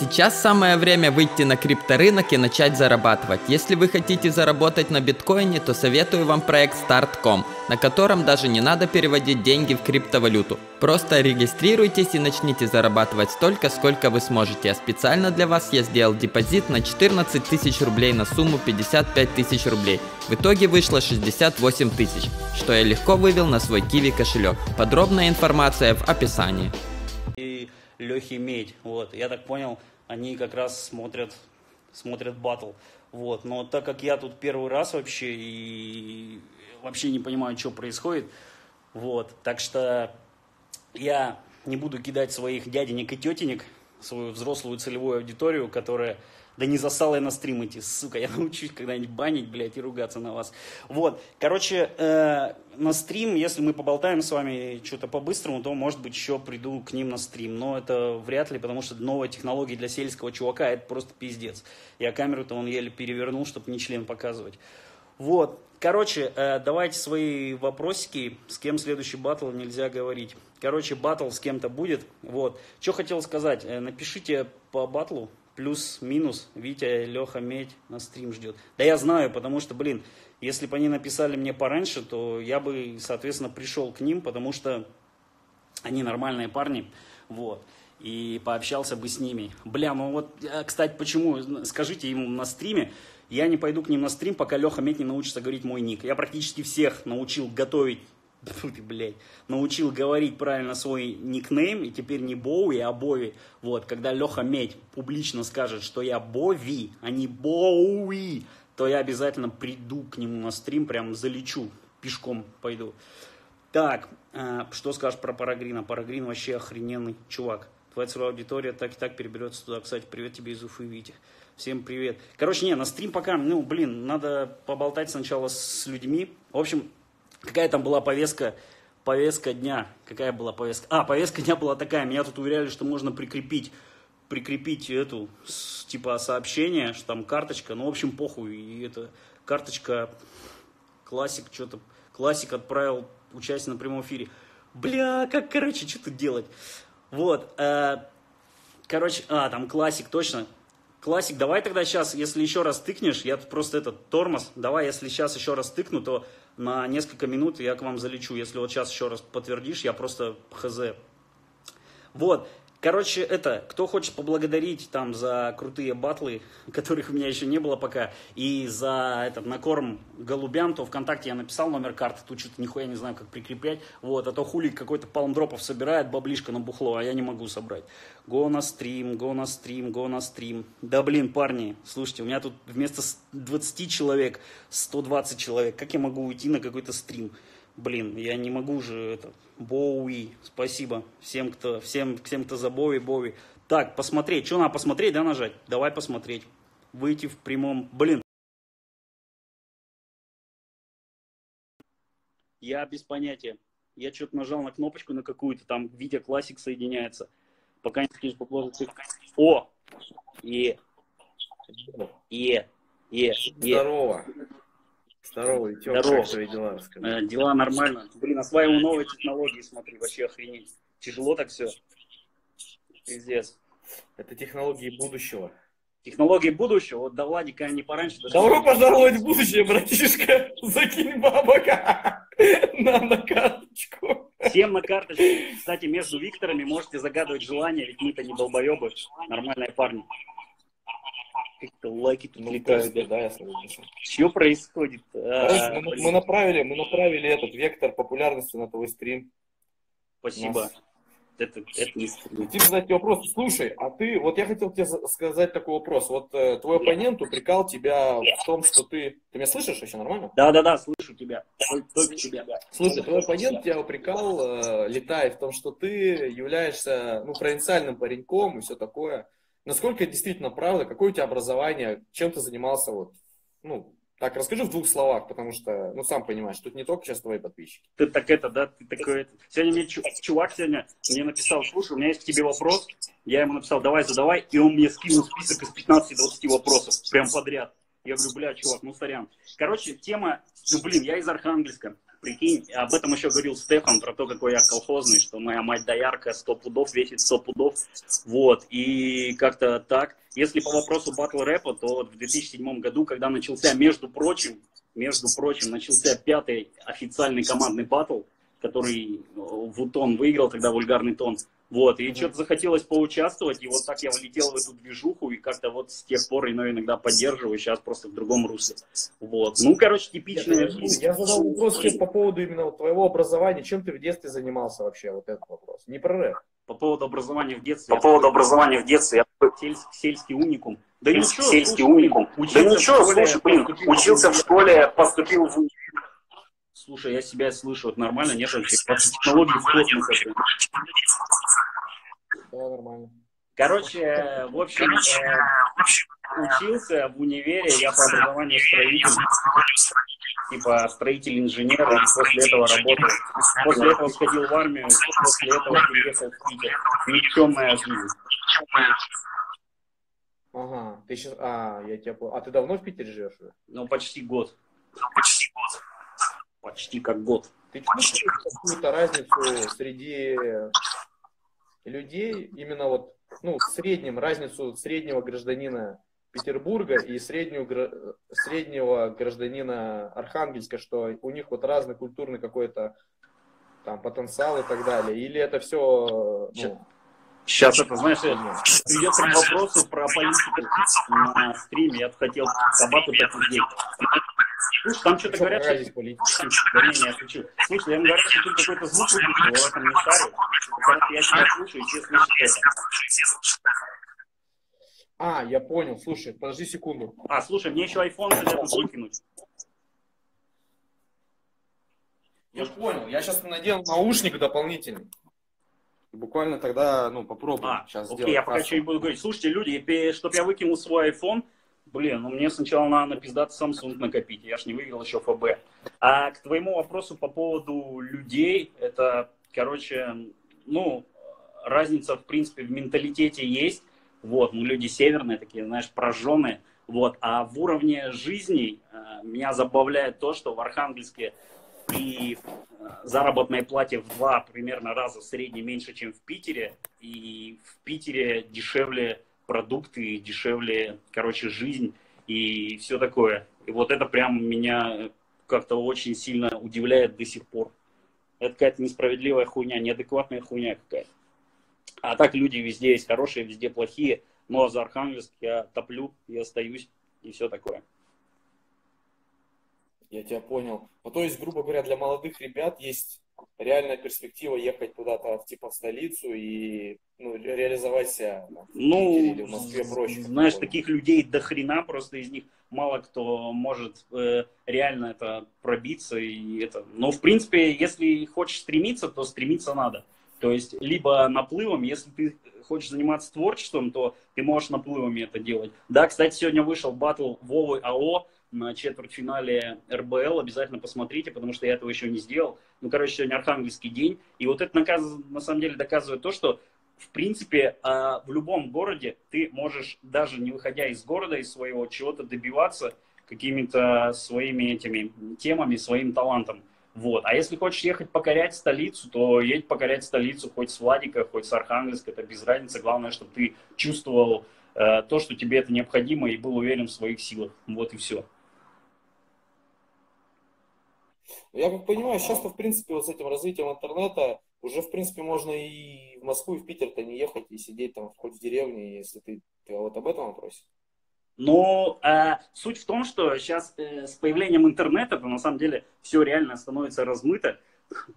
Сейчас самое время выйти на крипторынок и начать зарабатывать. Если вы хотите заработать на биткоине, то советую вам проект StartCom, на котором даже не надо переводить деньги в криптовалюту. Просто регистрируйтесь и начните зарабатывать столько, сколько вы сможете. А специально для вас я сделал депозит на 14 тысяч рублей на сумму 55 тысяч рублей. В итоге вышло 68 тысяч, что я легко вывел на свой Kiwi кошелек. Подробная информация в описании. И Лёхи Медь, вот, я так понял, они как раз смотрят батл, вот, но так как я тут первый раз вообще и вообще не понимаю, что происходит, вот, так что я не буду кидать своих дяденек и тетенек, свою взрослую целевую аудиторию, которая, да не засала я на стрим идти, сука, я научусь когда-нибудь банить, блядь, и ругаться на вас, вот, короче, на стрим, если мы поболтаем с вами что-то по-быстрому, то, может быть, еще приду к ним на стрим, но это вряд ли, потому что новая технология для сельского чувака, это просто пиздец, я камеру-то он еле перевернул, чтобы не член показывать, вот, короче, давайте свои вопросики, с кем следующий батл нельзя говорить, короче, батл с кем-то будет, вот, что хотел сказать, напишите по батлу, плюс-минус, Витя, Лёха, Медь на стрим ждет. Да я знаю, потому что, блин, если бы они написали мне пораньше, то я бы, соответственно, пришел к ним, потому что они нормальные парни, вот, и пообщался бы с ними. Бля, ну вот, кстати, почему, скажите им на стриме, я не пойду к ним на стрим, пока Лёха Медь не научится говорить мой ник. Я практически всех научил готовить, фу ты, блядь, научил говорить правильно свой никнейм, и теперь не Bowie, а Bowie. Вот, когда Лёха Медь публично скажет, что я Bowie, а не Bowie, то я обязательно приду к нему на стрим, прям залечу, пешком пойду. Так, что скажешь про Парагрина? Парагрин вообще охрененный чувак. Твоя целевая аудитория так и так переберется туда. Кстати, привет тебе из Уфы, Витя. Всем привет. Короче, не, на стрим пока, ну, блин, надо поболтать сначала с людьми. В общем... Какая там была повестка дня? Какая была повестка? А, повестка дня была такая. Меня тут уверяли, что можно прикрепить эту, типа, сообщение, что там карточка. Ну, в общем, похуй. И эта карточка Классик, что-то... Классик отправил участие на прямом эфире. Бля, как, короче, что тут делать? Вот. Короче, там Классик, точно. Классик, давай тогда сейчас, если еще раз тыкнешь, я тут просто этот тормоз, давай, если сейчас еще раз тыкну, то на несколько минут я к вам залечу. Если вот сейчас еще раз подтвердишь, я просто хз. Вот, короче, это, кто хочет поблагодарить там за крутые батлы, которых у меня еще не было пока, и за этот накорм голубям, то ВКонтакте я написал номер карты, тут что-то нихуя не знаю, как прикреплять. Вот, а то хули какой-то Паундропов собирает баблишко на бухло, а я не могу собрать. Го на стрим, го на стрим, го на стрим. Да блин, парни, слушайте, у меня тут вместо 20 человек 120 человек. Как я могу уйти на какой-то стрим? Блин, я не могу же это... Bowie, спасибо всем, кто за Bowie. Так, посмотреть, что надо посмотреть, да, нажать? Давай посмотреть. Выйти в прямом... Блин. Я без понятия. Я что-то нажал на кнопочку на какую-то, там Витя Классик соединяется. Пока не скажешь, поплохо. О! Здорово! Здорово, Витя, как твои дела? Скажи. Дела нормально. Блин, осваиваю новые технологии, смотри, вообще охренеть. Тяжело так все. Пиздец. Это технологии будущего. Технологии будущего? Вот до Владика они пораньше... Добро пожаловать в будущее, братишка. Закинь бабок нам на карточку. Всем на карточку. Кстати, между Викторами можете загадывать желания, ведь мы-то не долбоебы. Нормальные парни. Какие-то лайки тут летают. Да, я слышал. Что происходит? Мы направили этот вектор популярности на твой стрим. Спасибо. Это не стрим. Тебе задать вопрос. Слушай, а ты, вот я хотел тебе сказать такой вопрос. Вот твой оппонент упрекал тебя в том, что ты... Ты меня слышишь вообще нормально? Да, слышу тебя. Только тебя. Слушай, твой оппонент тебя упрекал, Летай, в том, что ты являешься, ну, провинциальным пареньком и все такое. Насколько действительно правда, какое у тебя образование, чем ты занимался, вот, ну, так, расскажи в двух словах, потому что, ну, сам понимаешь, тут не только сейчас твои подписчики. Ты так это, да, ты такой, это. Сегодня мне чувак мне написал, слушай, у меня есть к тебе вопрос, я ему написал, давай, задавай, и он мне скинул список из 15-20 вопросов, прям подряд. Я говорю, бля, чувак, ну, сорян. Короче, тема, ну, блин, я из Архангельска. Прикинь, об этом еще говорил Стефан, про то, какой я колхозный, что моя мать доярка 100 пудов, весит 100 пудов. Вот, и как-то так. Если по вопросу батл-рэпа, то вот в 2007 году, когда начался, между прочим, начался 5-й официальный командный батл, который Вутон выиграл, тогда Вульгарный Тон. Вот, и что-то захотелось поучаствовать, и вот так я влетел в эту движуху, и как-то вот с тех пор иногда поддерживаю, сейчас просто в другом русле. Вот, ну, короче, типичная жизнь. Я задал вопрос по поводу именно твоего образования, чем ты в детстве занимался вообще, вот этот вопрос, не про рэп. По поводу образования в детстве. Я сельский уникум. Да ничего, слушай, блин, учился в школе, поступил в универ. Слушай, я себя слышу, вот нормально, нет вообще? По технологии в космосе. Да, нормально. Короче, в общем, учился в универе, я по образованию строитель. Типа строитель-инженер, после этого работал. После этого сходил в армию, после этого переехал в Питер. Никчемная жизнь. Ага, ты сейчас... я тебя понял. А ты давно в Питере живешь? Ну, почти год. Почти как год. Ты чувствуешь какую-то разницу среди людей, именно вот, ну, в среднем, разницу среднего гражданина Петербурга и среднего гражданина Архангельска, что у них вот разный культурный какой-то там потенциал и так далее? Или это все... Ну, сейчас это, знаешь, придется к вопросу про политику на стриме. Я хотел собаку так и сделать. Слушай, там что-то говорят, что... Слушай, я говорю, что тут какой-то звук выпустил, я там не шарю. Я тебя слушаю, и все слышат это. Я понял. Слушай, подожди секунду. Слушай, мне еще iPhone хотят выкинуть. Я понял. Я сейчас надел наушник дополнительный. Буквально тогда, ну, попробуем сейчас сделать. Я пока что-нибудь буду говорить. Слушайте, люди, чтобы я выкинул свой iPhone, блин, ну мне сначала надо на пиздатый Samsung накопить, я ж не выиграл еще ФБ. А к твоему вопросу по поводу людей, это, короче, ну, разница, в принципе, в менталитете есть. Вот, ну, люди северные такие, знаешь, прожженные. Вот, а в уровне жизни меня забавляет то, что в Архангельске при заработной плате в 2 примерно раза в среднем меньше, чем в Питере. И в Питере дешевле продукты, дешевле, короче, жизнь и все такое. И вот это прям меня как-то очень сильно удивляет до сих пор. Это какая-то несправедливая хуйня, неадекватная хуйня какая-то. А так люди везде есть хорошие, везде плохие. Ну а за Архангельск я топлю, я остаюсь и все такое. Я тебя понял. Ну, то есть, грубо говоря, для молодых ребят есть реальная перспектива ехать куда-то, типа, в столицу и, ну, реализовать себя. Там, в Москве проще. Знаешь, таких людей до хрена, просто из них мало кто может реально это пробиться. Но, в принципе, если хочешь стремиться, то стремиться надо. То есть, либо наплывом, если ты хочешь заниматься творчеством, то ты можешь наплывами это делать. Да, кстати, сегодня вышел батл Вовы АО на четвертьфинале РБЛ, обязательно посмотрите, потому что я этого еще не сделал. Ну, короче, сегодня Архангельский день. И вот это, на самом деле, доказывает то, что, в принципе, в любом городе ты можешь, даже не выходя из города, из своего, чего-то добиваться какими-то своими этими темами, своим талантом. Вот. А если хочешь ехать покорять столицу, то едь покорять столицу хоть с Владика, хоть с Архангельска, это без разницы. Главное, чтобы ты чувствовал то, что тебе это необходимо, и был уверен в своих силах. Вот и все. Я как понимаю, сейчас-то, в принципе, вот с этим развитием интернета уже, в принципе, можно и в Москву, и в Питер-то не ехать, и сидеть там хоть в деревне, если ты вот об этом вопрос. Но суть в том, что сейчас с появлением интернета, то на самом деле все реально становится размыто.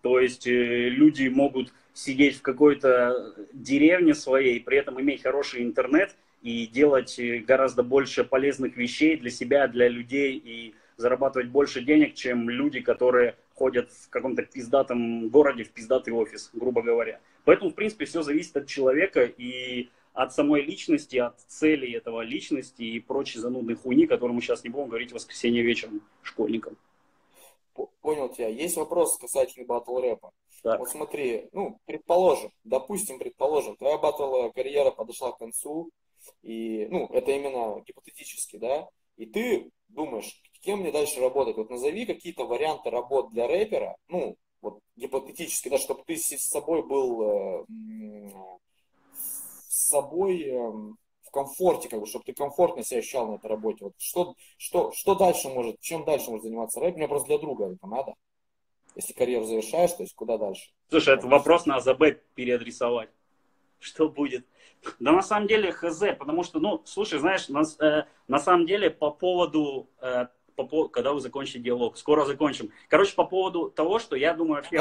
То есть люди могут сидеть в какой-то деревне своей, при этом иметь хороший интернет и делать гораздо больше полезных вещей для себя, для людей, и зарабатывать больше денег, чем люди, которые ходят в каком-то пиздатом городе, в пиздатый офис, грубо говоря. Поэтому, в принципе, все зависит от человека и от самой личности, от целей этого личности и прочей занудной хуйни, которую мы сейчас не будем говорить в воскресенье вечером школьникам. Понял тебя. Есть вопрос касательно батл-рэпа. Вот смотри, ну, предположим, твоя батл-карьера подошла к концу, и, ну, это именно гипотетически, да, и ты думаешь, кем мне дальше работать? Вот назови какие-то варианты работ для рэпера, ну, вот гипотетически, да, чтобы ты с собой был, с собой в комфорте, как бы, чтобы ты комфортно себя ощущал на этой работе. Вот что дальше может, чем дальше может заниматься рэп? Мне просто для друга это надо. Если карьеру завершаешь, то есть куда дальше? Слушай, это вопрос на АЗБ переадресовать. Что будет? Да на самом деле хз, потому что, ну, слушай, знаешь, на самом деле по поводу, когда вы закончите диалог, скоро закончим. Короче, по поводу того, что я думаю, вообще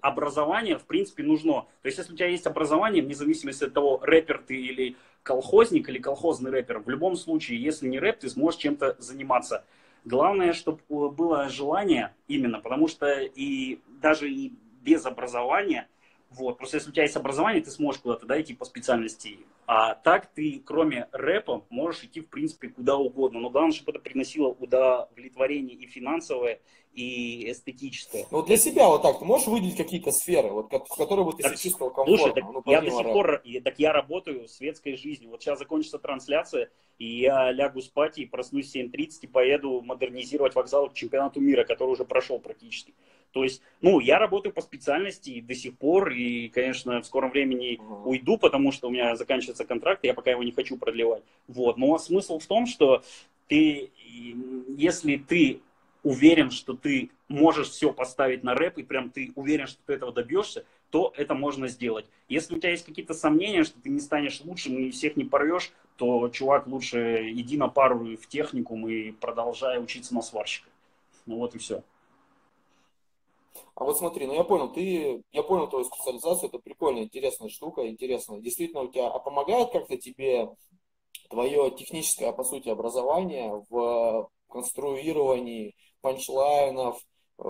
образование, в принципе, нужно. То есть, если у тебя есть образование, вне зависимости от того, рэпер ты или колхозник, или колхозный рэпер, в любом случае, если не рэп, ты сможешь чем-то заниматься. Главное, чтобы было желание именно, потому что и даже и без образования, вот, просто если у тебя есть образование, ты сможешь куда-то, да, идти по специальности. А так ты, кроме рэпа, можешь идти, в принципе, куда угодно. Но главное, чтобы это приносило удовлетворение и финансовое, и эстетическое. Ну, для себя вот так, ты можешь выделить какие-то сферы, вот, в которые бы ты себя чувствовал комфортно? Слушай, ну, я до сих пор, так я работаю в светской жизни. Вот сейчас закончится трансляция, и я лягу спать, и проснусь в 7:30, и поеду модернизировать вокзал к чемпионату мира, который уже прошел практически. То есть, ну, я работаю по специальности и до сих пор, и, конечно, в скором времени уйду, потому что у меня заканчивается контракт, и я пока его не хочу продлевать. Вот. Но смысл в том, что ты, если ты уверен, что ты можешь все поставить на рэп, и прям ты уверен, что ты этого добьешься, то это можно сделать. Если у тебя есть какие-то сомнения, что ты не станешь лучшим и всех не порвешь, то, чувак, лучше иди на пару в техникум и продолжай учиться на сварщика. Ну вот и все. А вот смотри, ну я понял твою специализацию, это прикольная, интересная штука, интересная. Действительно, у тебя, а помогает как-то тебе твое техническое, по сути, образование в конструировании панчлайнов, в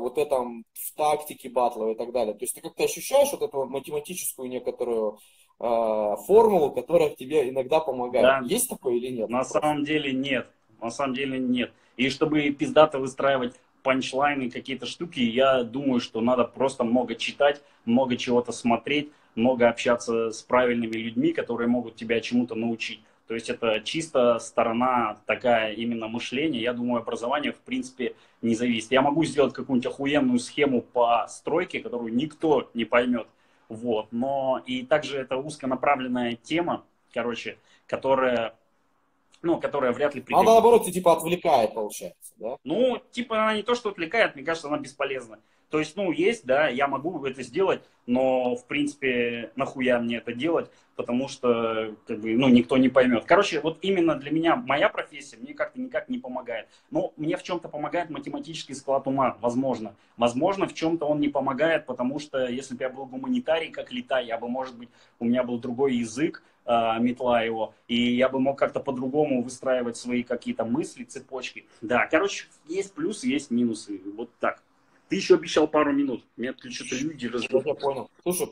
вот этом, в тактике батлов и так далее? То есть ты как-то ощущаешь вот эту математическую некоторую формулу, которая тебе иногда помогает? Да. Есть такое или нет? На самом деле нет. На самом деле нет. И чтобы пиздато выстраивать панчлайны, какие-то штуки, я думаю, что надо просто много читать, много чего-то смотреть, много общаться с правильными людьми, которые могут тебя чему-то научить. То есть это чисто сторона такая именно мышления. Я думаю, образование в принципе не зависит. Я могу сделать какую-нибудь охуенную схему по стройке, которую никто не поймет. Вот. Но и также это узконаправленная тема, короче, которая вряд ли придет. Она, наоборот, типа отвлекает, получается, да? Ну, типа она не то, что отвлекает, мне кажется, она бесполезна. То есть, ну, есть, да, я могу это сделать, но, в принципе, нахуя мне это делать, потому что, как бы, ну, никто не поймет. Короче, вот именно для меня моя профессия мне как-то никак не помогает. Но мне в чем-то помогает математический склад ума, возможно. Возможно, в чем-то он не помогает, потому что, если бы я был гуманитарий, как Летай, я бы, может быть, у меня был другой язык, метла его, и я бы мог как-то по-другому выстраивать свои какие-то мысли, цепочки. Да, короче, есть плюсы, есть минусы, вот так. Ты еще обещал пару минут, мне отключатся люди, разговор. Я понял. Слушай,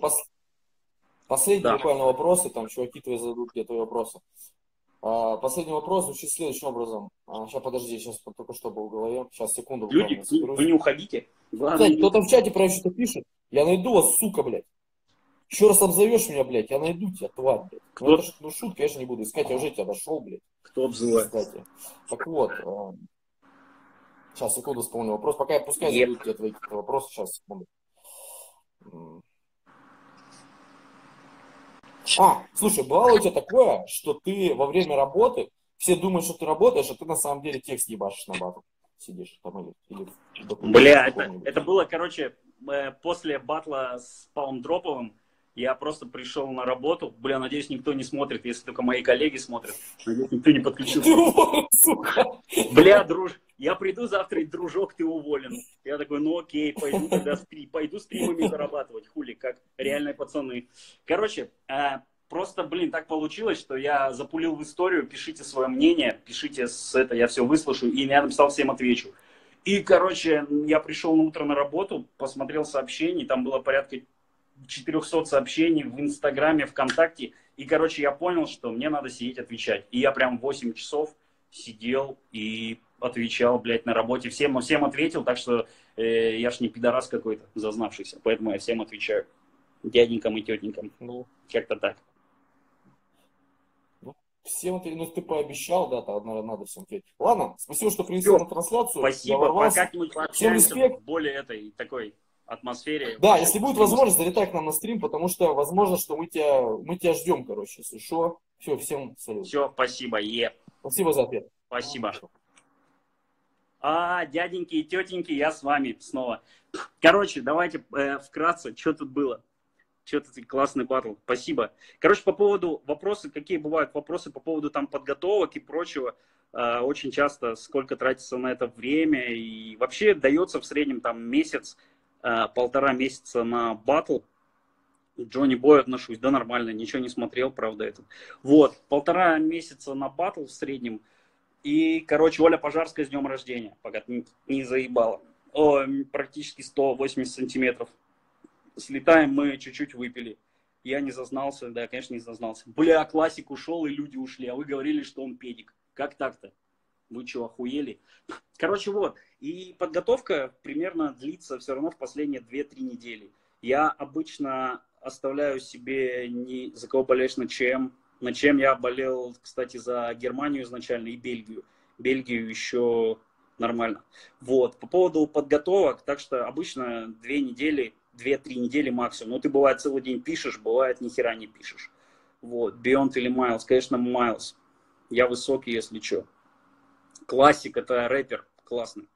последний, да, буквально вопросы, там чуваки твои зададут где-то вопросы. Последний вопрос звучит следующим образом. Сейчас, подожди, сейчас только что был в голове, сейчас, секунду. Люди, вы не уходите. Кстати, кто-то в чате про что-то пишет, я найду вас, сука, блядь. Еще раз обзовешь меня, блядь, я найду тебя, тварь, блядь. Кто? Ну, шутка, я же не буду искать, я уже тебя нашел, блядь. Кто обзывает? Кстати. Так вот, сейчас, секунду, вспомню вопрос. Пока я пускай задают тебе твои какие-то вопросы, сейчас, секунду. Слушай, бывало у тебя такое, что ты во время работы, все думают, что ты работаешь, а ты на самом деле текст ебашишь на батл. Сидишь там или бля, это было, короче, после батла с Паундроповым. Я просто пришел на работу. Бля, надеюсь, никто не смотрит, если только мои коллеги смотрят. Надеюсь, никто не подключился. Бля, друж, я приду завтра, и, дружок, ты уволен. Я такой, ну окей, пойду тогда пойду стримами зарабатывать. Хули, как реальные пацаны. Короче, просто, блин, так получилось, что я запулил в историю. Пишите свое мнение, пишите это, я все выслушаю. И я написал, всем отвечу. И, короче, я пришел на утро на работу, посмотрел сообщения, там было порядка 400 сообщений в Инстаграме, ВКонтакте. И, короче, я понял, что мне надо сидеть отвечать. И я прям 8 часов сидел и отвечал, блядь, на работе. Всем ответил, так что я ж не пидорас какой-то зазнавшийся. Поэтому я всем отвечаю. Дяденькам и тетенькам. Ну, как-то так. Всем ты, ну ты пообещал, да, там, наверное, надо всем ответить. Ладно, спасибо, что принесли на трансляцию. Спасибо, как-нибудь пообщаемся в более этой такой атмосфере. Да, если будет возможность, залетай к нам на стрим, потому что возможно, что мы тебя ждем, короче, если что. Все, всем салют. Все, спасибо, Спасибо за ответ. Спасибо. Дяденьки и тетеньки, я с вами снова. Короче, давайте вкратце, что тут было. Что-то классный батл, спасибо. Короче, по поводу вопросов, какие бывают вопросы по поводу там подготовок и прочего, очень часто сколько тратится на это время, и вообще дается в среднем там месяц, полтора месяца на батл. Джонни Бой отношусь, да нормально, ничего не смотрел, правда, этот. Вот, полтора месяца на батл в среднем, и, короче, Оля Пожарская с днем рождения, пока не заебала. О, практически 180 сантиметров. Слетаем, мы чуть-чуть выпили. Я не зазнался, да, конечно, не зазнался. Бля, классик ушел, и люди ушли, а вы говорили, что он педик. Как так-то? Вы что, охуели? Короче, вот. И подготовка примерно длится все равно в последние 2-3 недели. Я обычно оставляю себе, не за кого болеешь, на чем. На чем я болел, кстати, за Германию изначально и Бельгию. Бельгию еще нормально. Вот. По поводу подготовок, так что обычно 2-3 недели максимум. Ну, ты бывает целый день пишешь, бывает нихера не пишешь. Вот, Beyond или Miles. Конечно, Miles. Я высокий, если что. Классик, это рэпер классный.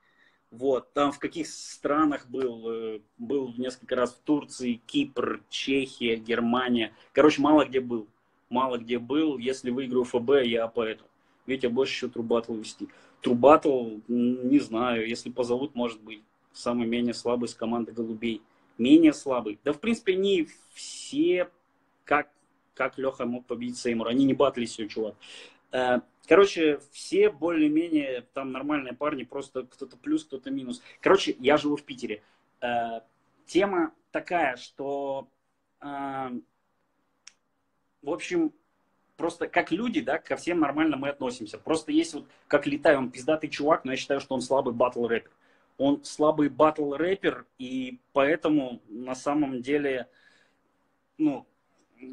Вот, там в каких странах был? Был несколько раз в Турции, Кипр, Чехия, Германия. Короче, мало где был. Мало где был. Если выиграю ФБ, я поэтому. Витя, больше еще трубатл вести. Трубатл, не знаю, если позовут, может быть. Самый менее слабый из команды голубей. Менее слабый. Да, в принципе, не все, как Леха мог победить Сеймура. Они не батлись, все, чувак. Короче, все более-менее там нормальные парни, просто кто-то плюс, кто-то минус. Короче, я живу в Питере. Тема такая, что, в общем, просто как люди, да, ко всем нормально мы относимся. Просто есть вот, как Летай, он пиздатый чувак, но я считаю, что он слабый батл-рэпер. Он слабый батл-рэпер, и поэтому на самом деле, ну,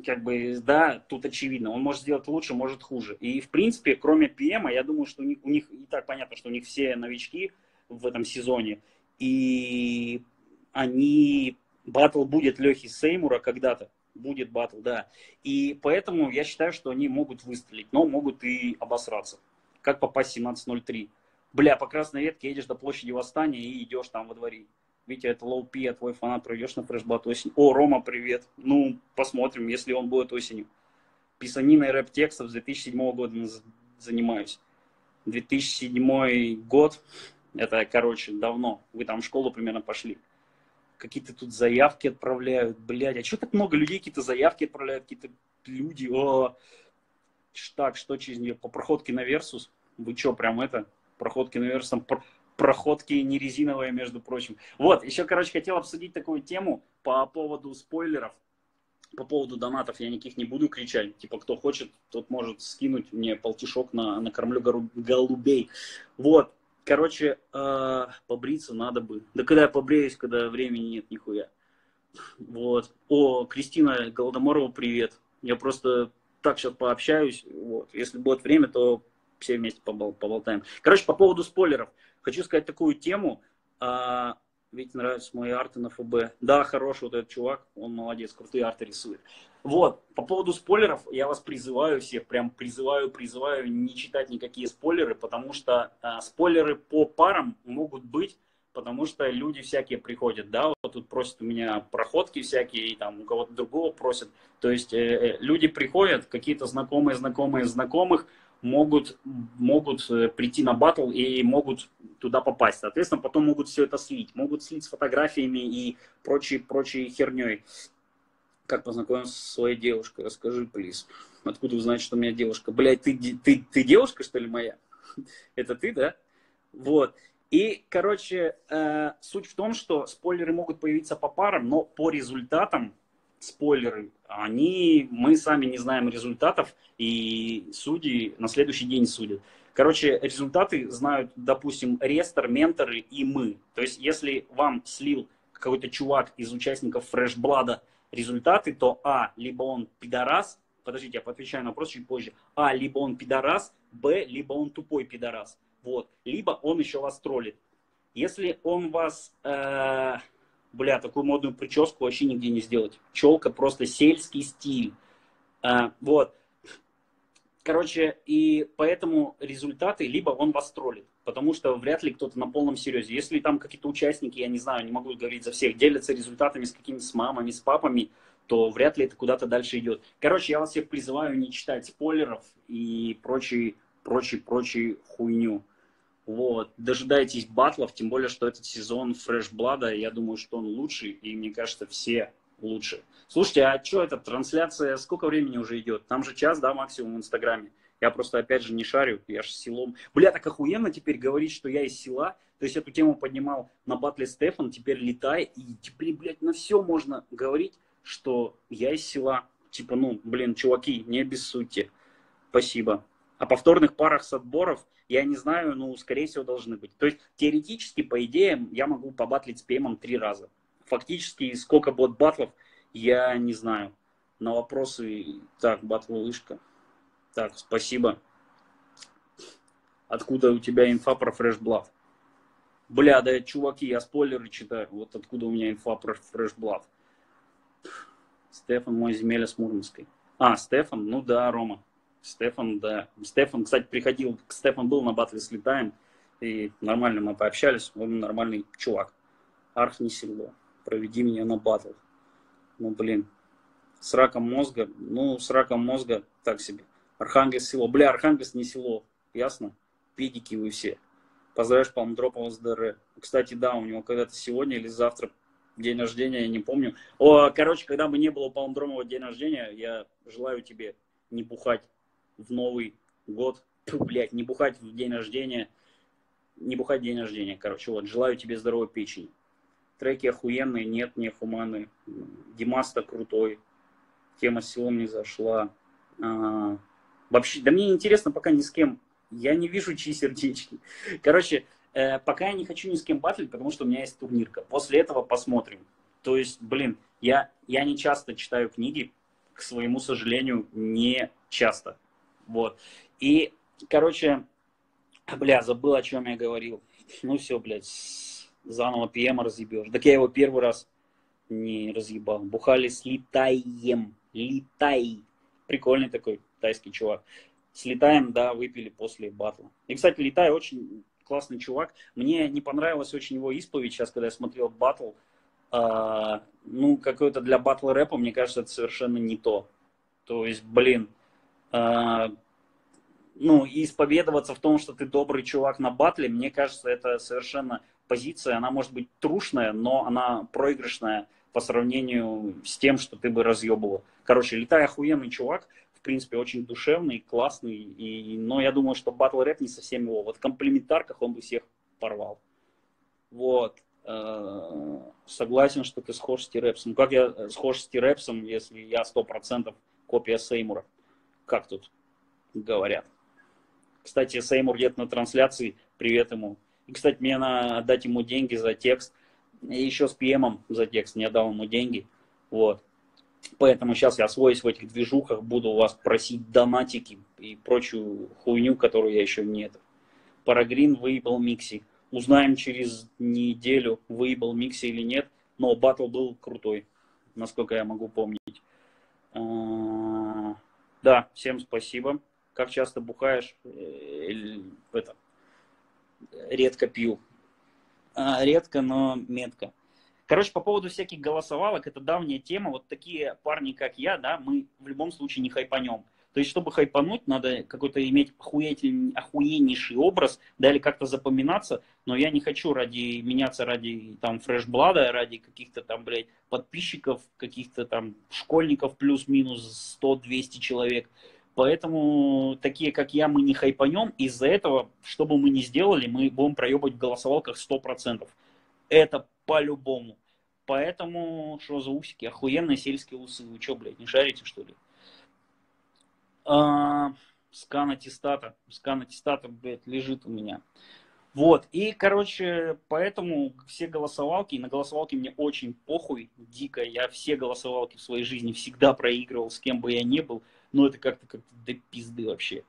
как бы, да, тут очевидно. Он может сделать лучше, может хуже. И, в принципе, кроме ПМа, я думаю, что у них и так понятно, что у них все новички в этом сезоне. И они... Батл будет Лёхи Сеймура когда-то. Будет батл, да. И поэтому я считаю, что они могут выстрелить, но могут и обосраться. Как попасть в 17.03? Бля, по красной ветке едешь до площади Восстания и идешь там во дворе. Витя, это лоу-пи, а твой фанат проведешь на фрешбат осенью. О, Рома, привет. Ну, посмотрим, если он будет осенью. Писаниной рэп-текстов с 2007 года занимаюсь. 2007 год, это, короче, давно. Вы там в школу примерно пошли. Какие-то тут заявки отправляют, блядь. А что так много людей какие-то заявки отправляют, какие-то люди. О, так, что через нее? По проходке на Версус? Вы что, прям это... Проходки, наверное, там проходки не резиновые, между прочим. Вот, еще, короче, хотел обсудить такую тему по поводу спойлеров, по поводу донатов. Я никаких не буду кричать. Типа, кто хочет, тот может скинуть мне полтишок на кормлю голубей. Вот, короче, побриться надо бы. Да когда я побреюсь, когда времени нет нихуя. Вот. О, Кристина Голодоморова, привет. Я просто так сейчас пообщаюсь. Вот. Если будет время, то... все вместе поболтаем. Короче, по поводу спойлеров. Хочу сказать такую тему. Ведь нравятся мои арты на ФБ. Да, хороший вот этот чувак. Он молодец, крутые арты рисует. Вот. По поводу спойлеров я вас призываю всех. Прям призываю не читать никакие спойлеры, потому что спойлеры по парам могут быть, потому что люди всякие приходят, да, вот тут просят у меня проходки всякие, и там у кого-то другого просят. То есть люди приходят, какие-то знакомые знакомых, могут прийти на батл и могут туда попасть. Соответственно, потом могут все это слить. Могут слить с фотографиями и прочей херней. Как познакомился со своей девушкой? Расскажи, плиз. Откуда вы знаете, что у меня девушка? Блядь, ты девушка, что ли, моя? Это ты, да? Вот. И, короче, суть в том, что спойлеры могут появиться по парам, но по результатам спойлеры, мы сами не знаем результатов, и судьи на следующий день судят. Короче, результаты знают, допустим, рестор, менторы и мы. То есть, если вам слил какой-то чувак из участников фрешблада результаты, то либо он пидорас, подождите, я отвечаю на вопрос чуть позже. А, либо он пидорас, Б, либо он тупой пидорас. Вот. Либо он еще вас троллит. Если он вас... Бля, такую модную прическу вообще нигде не сделать. Челка просто сельский стиль. Вот. Короче, и поэтому результаты, либо он вас троллит, потому что вряд ли кто-то на полном серьезе. Если там какие-то участники, я не знаю, не могу говорить за всех, делятся результатами с какими-то с мамами, с папами, то вряд ли это куда-то дальше идет. Короче, я вас всех призываю не читать спойлеров и прочей хуйню. Вот. Дожидайтесь батлов, тем более, что этот сезон фреш-блада, я думаю, что он лучший, и мне кажется, все... лучше. Слушайте, а что это, трансляция, сколько времени уже идет? Там же час, да, максимум в Инстаграме. Я просто, опять же, не шарю, я же селом. Бля, так охуенно теперь говорить, что я из села. То есть эту тему поднимал на батле Стефан, теперь Летай. И теперь, блядь, на все можно говорить, что я из села. Типа, ну, блин, чуваки, не обессудьте. Спасибо. О повторных парах с отборов я не знаю, но, скорее всего, должны быть. То есть теоретически, по идее, я могу побатлить с ПМом 3 раза. Фактически, сколько будет батлов, я не знаю. На вопросы... Так, батл лыжка. Так, спасибо. Откуда у тебя инфа про фреш-блав? Бля, да, чуваки, я спойлеры читаю. Вот откуда у меня инфа про фреш-блав. Стефан, мой земеля с Мурманской. А, Стефан, ну да, Рома. Стефан, да. Стефан, кстати, приходил... Стефан был на батле с Летаем. И нормально мы пообщались. Он нормальный чувак. Арх не сильно. Проведи меня на батл. Ну, блин. С раком мозга. Ну, с раком мозга так себе. Архангельск село. Бля, Архангельск не село. Ясно? Педики вы все. Поздравляешь Паундропова с ДР. Кстати, да, у него когда-то сегодня или завтра день рождения, я не помню. О, короче, когда бы не было Паундропова день рождения, я желаю тебе не бухать в Новый год. Фу, блядь, не бухать в день рождения. Не бухать в день рождения, короче. Вот, желаю тебе здоровой печени. Треки охуенные, нет, не хуманы. Димаста крутой. Тема с селом не зашла. Вообще, да мне интересно пока ни с кем. Я не вижу, чьи сердечки. Короче, пока я не хочу ни с кем батлить, потому что у меня есть турнирка. После этого посмотрим. То есть, блин, я не часто читаю книги, к своему сожалению, не часто. Вот. И, короче, бля, забыл, о чем я говорил. Ну все, блядь. Заново ПМ разъебешь. Так я его 1 раз не разъебал. Бухали с Летаем. Летай. Прикольный такой тайский чувак. С Летаем, да, выпили после батла. И, кстати, Летай очень классный чувак. Мне не понравилась очень его исповедь сейчас, когда я смотрел батл. Ну, какой-то для батла рэпа, мне кажется, это совершенно не то. То есть, блин... Ну, и исповедоваться в том, что ты добрый чувак на батле, мне кажется, это совершенно... позиция, она может быть трушная, но она проигрышная по сравнению с тем, что ты бы разъебывал. Короче, Летай охуенный чувак, в принципе, очень душевный, классный, но я думаю, что батл рэп не совсем его. Вот в комплиментарках он бы всех порвал. Вот. Согласен, что ты схож с Тирепсом. Как я схож с Тирепсом, если я 100% копия Сеймура? Как тут говорят. Кстати, Сеймур где-то на трансляции. Привет ему. И, кстати, мне надо отдать ему деньги за текст. И еще с ПМом за текст не отдал ему деньги. Вот. Поэтому сейчас я освоюсь в этих движухах, буду у вас просить донатики и прочую хуйню, которую я еще нет. Paragrin выебал Микси. Узнаем через неделю, выебал Микси или нет. Но батл был крутой, насколько я могу помнить. Да, всем спасибо. Как часто бухаешь? Это... Редко пью. Редко, но метко. Короче, по поводу всяких голосовалок, это давняя тема. Вот такие парни, как я, да, мы в любом случае не хайпанем. То есть, чтобы хайпануть, надо какой-то иметь охуеннейший образ, да, или как-то запоминаться. Но я не хочу меняться ради там фреш-блада, ради каких-то там, блядь, подписчиков, каких-то там школьников плюс-минус 100-200 человек. Поэтому такие, как я, мы не хайпанем. Из-за этого, что бы мы ни сделали, мы будем проебать в голосовалках 100%. Это по-любому. Поэтому, что за усики? Охуенные сельские усы. Вы что, блядь, не шарите, что ли? Скан аттестата. Скан аттестата, блядь, лежит у меня. Вот. И, короче, поэтому все голосовалки, и на голосовалке мне очень похуй, дико. Я все голосовалки в своей жизни всегда проигрывал, с кем бы я ни был. ну это как-то до пизды вообще.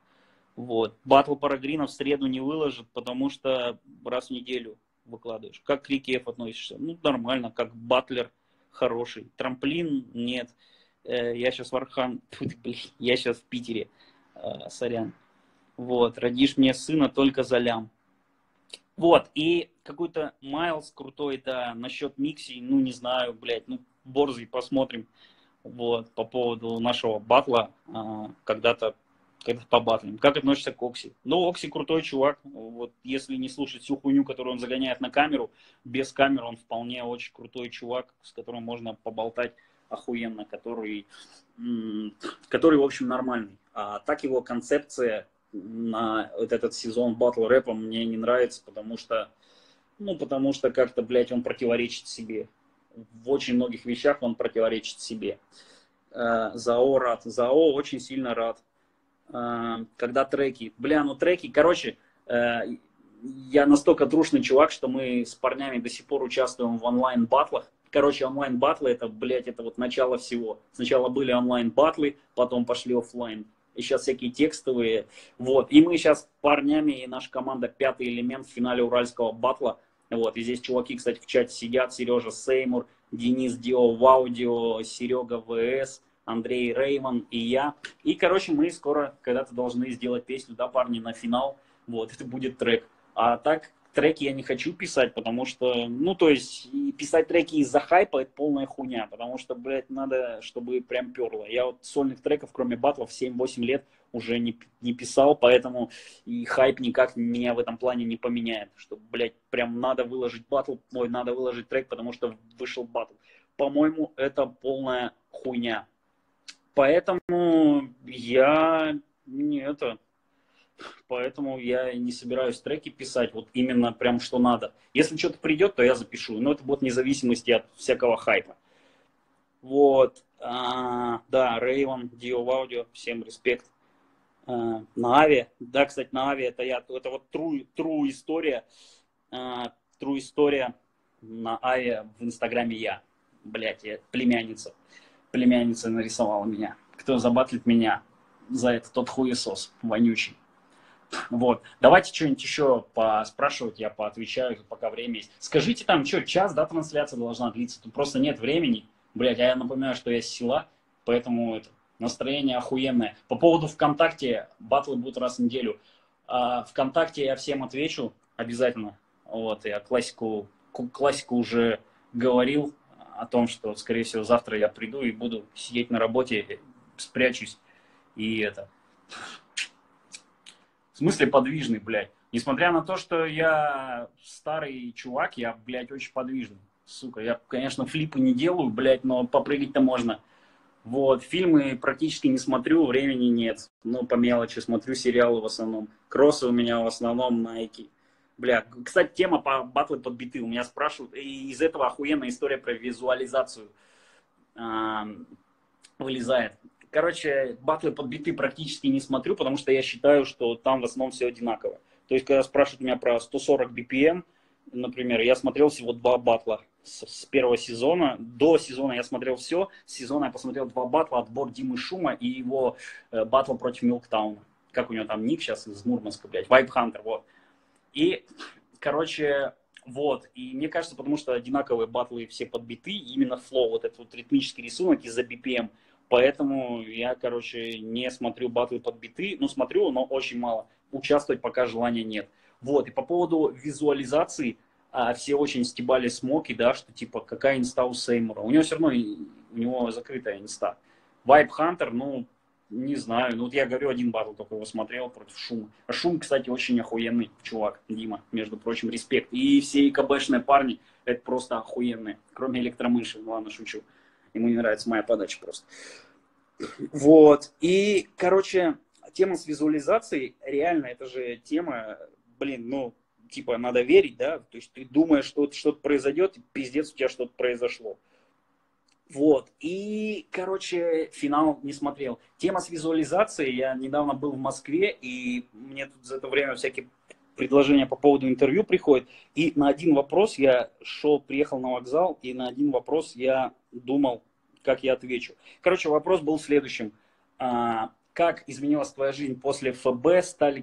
Вот. Батл Paragrin в среду не выложат, потому что раз в неделю выкладываешь. Как к Киев относишься? Ну, нормально, как батлер хороший. Трамплин нет. Я сейчас в я сейчас в Питере. Сорян. Вот. Родишь мне сына только за лям. Вот. И какой-то Майлз крутой, да, насчет Микси, ну, не знаю, блядь, ну, борзый, посмотрим. Вот. По поводу нашего батла когда-то побатлим. Как относишься к Окси? Ну, Окси крутой чувак. Вот если не слушать всю хуйню, которую он загоняет на камеру, без камеры он вполне очень крутой чувак, с которым можно поболтать охуенно, который в общем, нормальный. А так его концепция на вот этот сезон батл рэпа мне не нравится, потому что как-то, блядь, он противоречит себе. В очень многих вещах он противоречит себе. ЗАО рад. ЗАО очень сильно рад. Когда треки, короче, я настолько дружный чувак, что мы с парнями до сих пор участвуем в онлайн-батлах. Короче, онлайн-батлы это, блядь, это вот начало всего. Сначала были онлайн-батлы, потом пошли офлайн. И сейчас всякие текстовые. Вот. И мы сейчас парнями, и наша команда «Пятый элемент» в финале уральского батла. Вот. И здесь чуваки, кстати, в чате сидят. Сережа Сеймур, Денис Dio в аудио, Серега ВС, Андрей Рейман и я. И, короче, мы скоро когда-то должны сделать песню, да, парни, на финал. Вот, это будет трек. А так, треки я не хочу писать, потому что, ну, то есть, писать треки из-за хайпа – это полная хуйня, потому что, блядь, надо, чтобы прям перло. Я вот сольных треков, кроме батлов, 7-8 лет уже не писал, поэтому и хайп никак меня в этом плане не поменяет, что, блядь, прям надо выложить батл, надо выложить трек, потому что вышел батл. По-моему, это полная хуйня. Поэтому я не собираюсь треки писать, вот именно прям что надо. Если что-то придет, то я запишу, но это будет вне зависимости от всякого хайпа. Вот, да, Рейвен, Dio в аудио, всем респект. На Аве, да, кстати, на Аве это вот true история на Аве в Инстаграме я, блядь, племянница нарисовала меня. Кто забатлит меня за это, тот хуесос вонючий. Вот. Давайте что-нибудь еще поспрашивать, я поотвечаю, пока время есть. Скажите там, что, час, да, трансляция должна длиться? Тут просто нет времени. Блядь, а я напоминаю, что я с села, поэтому это, настроение охуенное. По поводу ВКонтакте, батлы будут раз в неделю. ВКонтакте я всем отвечу обязательно. Вот, я классику уже говорил о том, что, скорее всего, завтра я приду и буду сидеть на работе, спрячусь и это. В смысле подвижный, блядь. Несмотря на то, что я старый чувак, я, блядь, очень подвижный. Сука, я, конечно, флипы не делаю, блядь, но попрыгать-то можно. Вот, фильмы практически не смотрю, времени нет. Ну, по мелочи смотрю сериалы в основном. Кроссы у меня в основном Nike. Бля, кстати, тема по батлы подбиты. У меня спрашивают, и из этого охуенная история про визуализацию вылезает. Короче, батлы подбиты практически не смотрю, потому что я считаю, что там в основном все одинаково. То есть, когда спрашивают меня про 140 BPM, например, я смотрел всего 2 батла с первого сезона. До сезона я смотрел все, с сезона я посмотрел 2 батла, отбор Димы Шума и его батл против Милктауна. Как у него там ник сейчас из Мурманска, блядь, Вайбхантер, вот. И, короче, вот, и мне кажется, потому что одинаковые батлы все подбиты, именно флоу, вот этот вот ритмический рисунок из-за BPM, поэтому я, короче, не смотрю батлы подбиты, ну, смотрю, но очень мало, участвовать пока желания нет. Вот, и по поводу визуализации, все очень стебали Смоки, да, что типа, какая инста у Сеймура, у него все равно, у него закрытая инста. Vibe Hunter, ну, не знаю, ну вот я говорю, 1 батл только его смотрел против Шума. А Шум, кстати, очень охуенный чувак, Дима, между прочим, респект. И все ИКБшные парни, это просто охуенные, кроме электромыши, ну ладно, шучу. Ему не нравится моя подача просто. Вот, и, короче, тема с визуализацией, реально, это же тема, блин, ну, типа, надо верить, да, то есть ты думаешь, что что-то произойдет, и пиздец, у тебя что-то произошло. Вот, и, короче, финал не смотрел. Тема с визуализацией, я недавно был в Москве, и мне тут за это время всякие предложения по поводу интервью приходят, и на один вопрос я приехал на вокзал, и на один вопрос я думал, как я отвечу. Короче, вопрос был следующим. Как изменилась твоя жизнь после ФБ?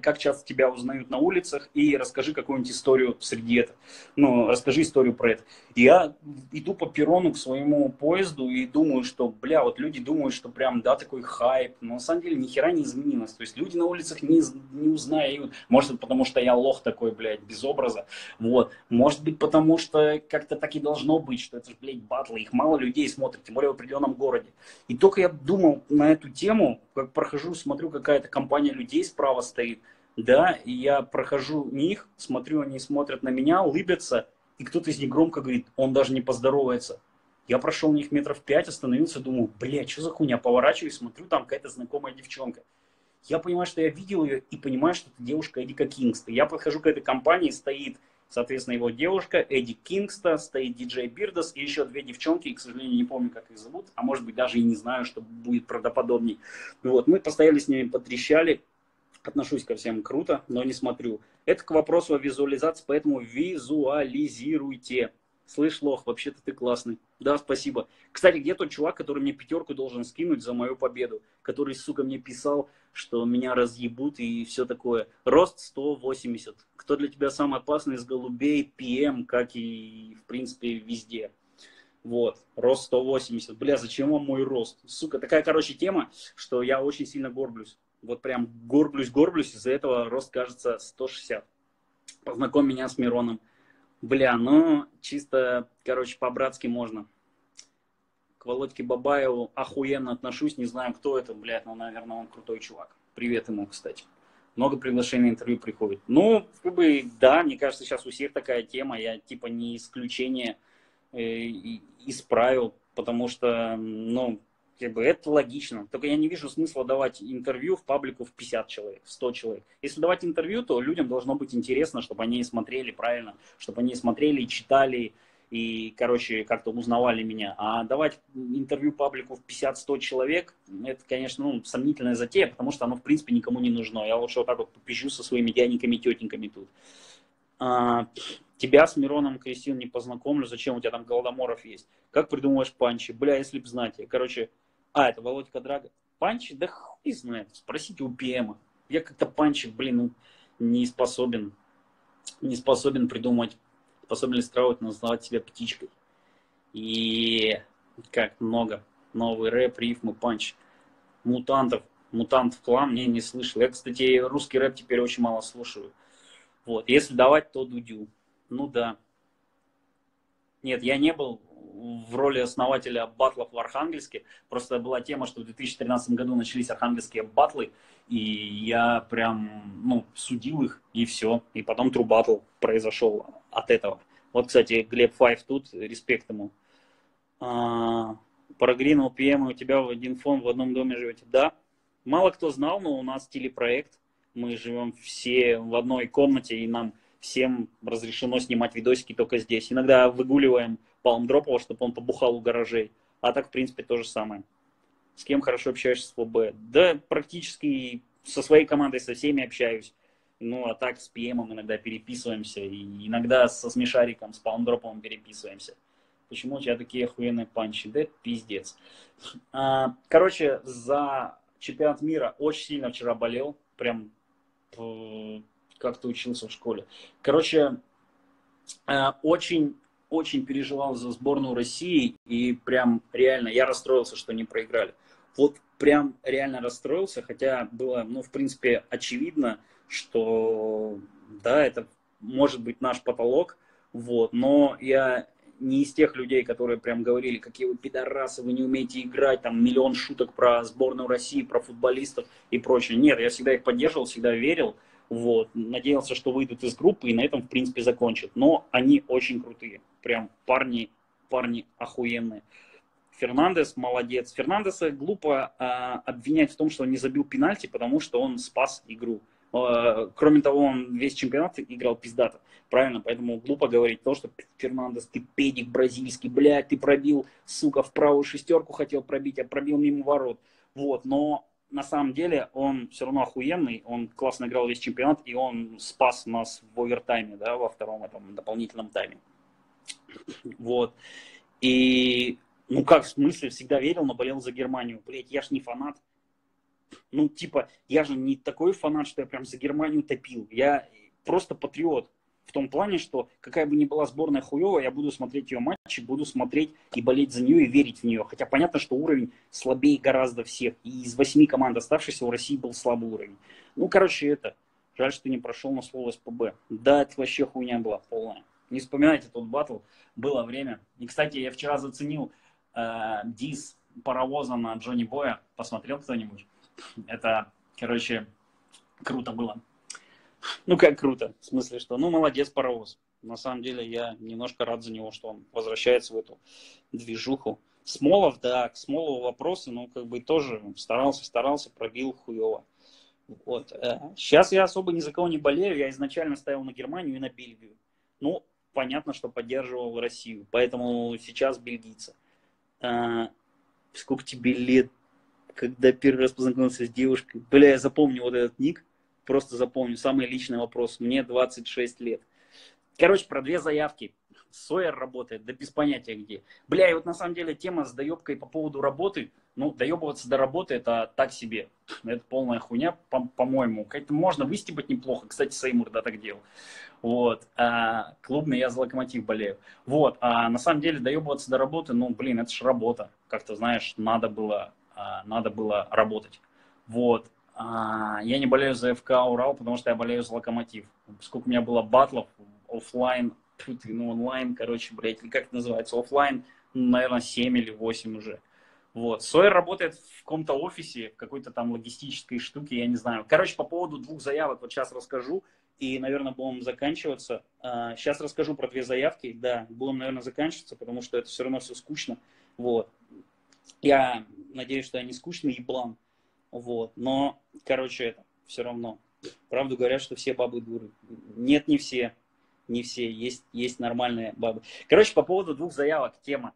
Как часто тебя узнают на улицах? И расскажи какую-нибудь историю среди этого. Ну, расскажи историю про это. Я иду по перрону к своему поезду и думаю, что, бля, вот люди думают, что прям, да, такой хайп. Но на самом деле ни хера не изменилось. То есть люди на улицах не узнают. Может быть, потому что я лох такой, блядь, без образа. Вот. Может быть, потому что как-то так и должно быть, что это же, блядь, батлы. Их мало людей смотрит, тем более в определенном городе. И только я думал на эту тему, как прохожу, смотрю, какая-то компания людей справа стоит, да, и я прохожу них, смотрю, они смотрят на меня, улыбятся, и кто-то из них громко говорит, он даже не поздоровается. Я прошел у них 5 метров, остановился, думаю, бля, что за хуйня, поворачиваюсь, смотрю, там какая-то знакомая девчонка. Я понимаю, что я видел ее, и понимаю, что это девушка Эдика Кингста. Я подхожу к этой компании, стоит, соответственно, его девушка, Эдик Кингста, стоит диджей Бирдос и еще 2 девчонки, и, к сожалению, не помню, как их зовут, а может быть, даже и не знаю, что будет правдоподобней. Вот, мы постояли с ними, потрещали, отношусь ко всем круто, но не смотрю. Это к вопросу о визуализации, поэтому визуализируйте. Слышь, лох, вообще-то ты классный. Да, спасибо. Кстати, где тот чувак, который мне пятерку должен скинуть за мою победу? Который, сука, мне писал, что меня разъебут и все такое. Рост 180. Кто для тебя самый опасный из голубей? ПМ, как и, в принципе, везде. Вот. Рост 180. Бля, зачем вам мой рост? Сука, такая, короче, тема, что я очень сильно горблюсь. Вот прям горблюсь. Из-за этого рост, кажется, 160. Познакомь меня с Мироном. Бля, ну, чисто, короче, по-братски можно. К Володьке Бабаеву охуенно отношусь, не знаю, кто это, блядь, но, наверное, он крутой чувак. Привет ему, кстати. Много приглашений на интервью приходит. Ну, как бы, да, мне кажется, сейчас у всех такая тема, я, типа, не исключение из правил, потому что, ну, как бы, это логично. Только я не вижу смысла давать интервью в паблику в 50 человек, в 100 человек. Если давать интервью, то людям должно быть интересно, чтобы они смотрели правильно, чтобы они смотрели, читали и, короче, как-то узнавали меня. А давать интервью паблику в 50-100 человек, это, конечно, ну, сомнительная затея, потому что оно, в принципе, никому не нужно. Я лучше вот так вот попищу со своими дяденьками и тетеньками тут. Тебя с Мироном, Кристин, не познакомлю, зачем у тебя там Голодоморов есть? Как придумываешь панчи? Бля, если б знать. Короче, это Володька Драго. Панчи? Да хуй знает. Спросите у ПМа. Я как-то панчи, блин, не способен придумать. Способен ли Страут называть себя птичкой? И как много. Новый рэп, рифмы, панч. Мутантов клан мне не слышал. Я, кстати, русский рэп теперь очень мало слушаю. Вот. Если давать, то Дудю. Ну да. Нет, я не был в роли основателя батлов в Архангельске. Просто была тема, что в 2013 году начались архангельские батлы, и я прям, ну, судил их, и все. И потом True Battle произошел от этого. Вот, кстати, Глеб Файв тут, респект ему. Парагрин, ОПМ, у тебя в один фон в одном доме живете? Да. Мало кто знал, но у нас телепроект. Мы живем все в одной комнате, и нам всем разрешено снимать видосики только здесь. Иногда выгуливаем Паундропова, чтобы он побухал у гаражей. А так, в принципе, то же самое. С кем хорошо общаешься с ВБ? Да, практически со своей командой, со всеми общаюсь. Ну, а так с ПМом иногда переписываемся. И иногда со Смешариком, с Паундроповым переписываемся. Почему у тебя такие охуенные панчи? Да это пиздец. Короче, за чемпионат мира очень сильно вчера болел. Прям как-то учился в школе. Короче, очень переживал за сборную России, и прям реально я расстроился, что не проиграли. Вот прям реально расстроился, хотя было, ну, в принципе, очевидно, что, да, это может быть наш потолок, вот, но я не из тех людей, которые прям говорили, какие вы пидорасы, вы не умеете играть, там миллион шуток про сборную России, про футболистов и прочее. Нет, я всегда их поддерживал, всегда верил, вот, надеялся, что выйдут из группы и на этом, в принципе, закончат. Но они очень крутые, прям парни охуенные. Фернандес молодец. Фернандеса глупо обвинять в том, что он не забил пенальти, потому что он спас игру. Кроме того, он весь чемпионат играл пиздато, правильно? Поэтому глупо говорить то, что Фернандес, ты педик бразильский, блядь, ты пробил, сука, в правую шестерку хотел пробить, а пробил мимо ворот. Вот, но на самом деле он все равно охуенный, он классно играл весь чемпионат, и он спас нас в овертайме, да, во втором этом дополнительном тайме. Вот. И, ну как, в смысле, всегда верил, но болел за Германию. Блять, я ж не фанат. ну, типа, я же не такой фанат, что я прям за Германию топил. Я просто патриот. В том плане, что какая бы ни была сборная хуевая, я буду смотреть ее матчи, буду смотреть и болеть за нее, и верить в нее. Хотя понятно, что уровень слабее гораздо всех. И из 8 команд оставшихся у России был слабый уровень. Ну, короче, это. Жаль, что не прошел на слово СПБ. Да, это вообще хуйня была полная. Не вспоминайте тот батл. Было время. И, кстати, я вчера заценил дис Паровоза на Джонни Боя. Посмотрел кто-нибудь? Это, короче, круто было. Ну, как круто. В смысле, что, ну, молодец Паровоз. На самом деле, я немножко рад за него, что он возвращается в эту движуху. Смолов, да, к Смолову вопросы, ну, как бы тоже старался, пробил хуево. Вот. Сейчас я особо ни за кого не болею. Я изначально ставил на Германию и на Бельгию. Ну, понятно, что поддерживал Россию. Поэтому сейчас бельгийца. Сколько тебе лет, когда первый раз познакомился с девушкой? Бля, я запомню вот этот ник. Просто запомню. Самый личный вопрос. Мне 26 лет. Короче, про две заявки. Сойер работает, да без понятия где. Бля, и вот на самом деле тема с доебкой по поводу работы. Ну, доебываться до работы, это так себе. Это полная хуйня, по-моему. Как-то можно выстебать неплохо. Кстати, Сеймур, да, так делал. Вот. Клубный, я за Локомотив болею. Вот. А на самом деле доебываться до работы, ну, блин, это ж работа. Как-то, знаешь, надо было работать. Вот. Я не болею за ФК Урал, потому что я болею за Локомотив. Сколько у меня было батлов офлайн, онлайн, короче, блядь, или как это называется, офлайн, наверное, 7 или 8 уже. Вот. Сойер работает в каком-то офисе, в какой-то там логистической штуке, я не знаю. Короче, по поводу двух заявок вот сейчас расскажу, и, наверное, будем заканчиваться. Сейчас расскажу про две заявки, да, будем, наверное, заканчиваться, потому что это все равно все скучно. Вот. Я надеюсь, что я не скучный еблан. Вот, но, короче, это все равно. Правду говорят, что все бабы дуры. Нет, не все. Не все. Есть нормальные бабы. Короче, по поводу двух заявок. Тема.